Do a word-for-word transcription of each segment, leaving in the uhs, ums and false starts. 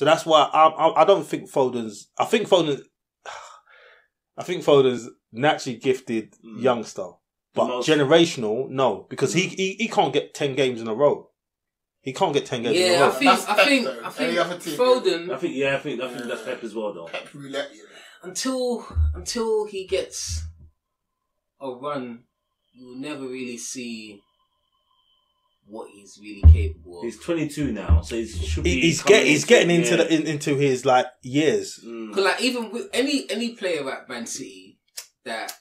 So that's why I, I, I don't think Foden's. I think Foden. I think Foden's naturally gifted mm. youngster, but most... generational, no, because he, he he can't get ten games in a row. He can't get ten games yeah, in a row. I think, that's I, think, I think I think Foden. I think yeah, I think I think yeah. that's Pep as well, though. Pep roulette. Yeah. Until until he gets a run, you will never really see what he's really capable of. He's twenty-two now, so he's should be. He's get he's getting into the, in, into his like years. Mm. Cause like even with any any player at Man City that,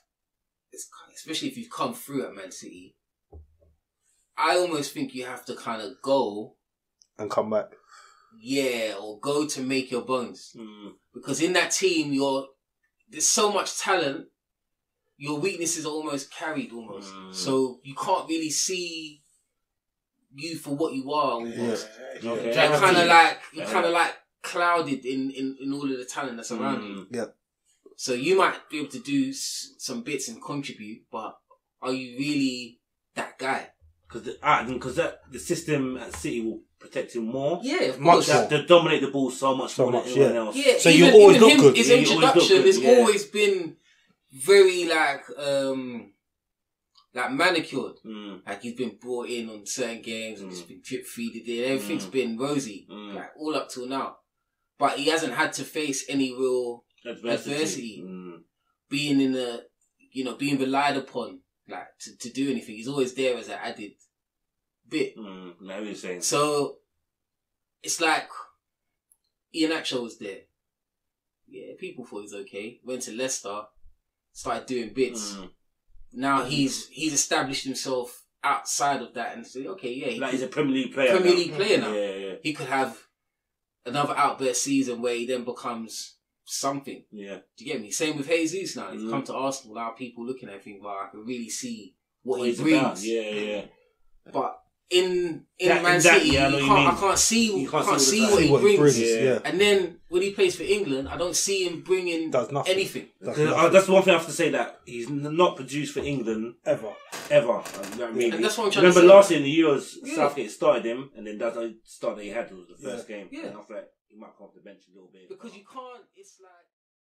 is, especially if you've come through at Man City, I almost think you have to kind of go and come back. Yeah, or go to make your bones mm. because in that team you're there's so much talent. Your weaknesses are almost carried, almost mm. so you can't really see. You for what you are, almost. Yeah. Okay. You're kind of like you're kind of like clouded in, in, in all of the talent that's around mm. you. Yeah. So you might be able to do s some bits and contribute, but are you really that guy? Because I think because that the system at City will protect him more. Yeah, of much more. They dominate the ball so much so more much, than anyone yeah. else. Yeah. So even, you always look him, good. His yeah, introduction good, has yeah. always been very like. Um, Like manicured, mm. like he's been brought in on certain games and mm. he's been drip feeded in. Everything's mm. been rosy, mm. like all up till now. But he hasn't had to face any real adversity, adversity mm. being in a, you know, being relied upon, like to, to do anything. He's always there as an added bit. Mm. Now you're saying so. It's like Ian Akshaw was there. Yeah, people thought he's okay. Went to Leicester, started doing bits. Mm. Now he's he's established himself outside of that and say, okay, yeah, he like he's a Premier League player. Premier League now. player now. Yeah, yeah. He could have another outburst season where he then becomes something. Yeah, do you get me? Same with Jesus now. He's mm. come to Arsenal. Now people looking at him, well, I can really see what, what he brings. About. Yeah, yeah. But in in that, Man exactly, City, yeah, you can't, you I can't see you can't, can't see, see what he what brings. brings. Yeah. Yeah. And then when he plays for England, I don't see him bringing Does nothing. anything. Does nothing. That's one thing I have to say, that he's not produced for England ever, ever. You know what I mean? And that's what I'm trying Remember to say. last year in the Euros, yeah. Southgate started him, and then that's the start that he had was the first yeah. game. Yeah, and I was like, he might come off the bench a little bit because you can't. It's like.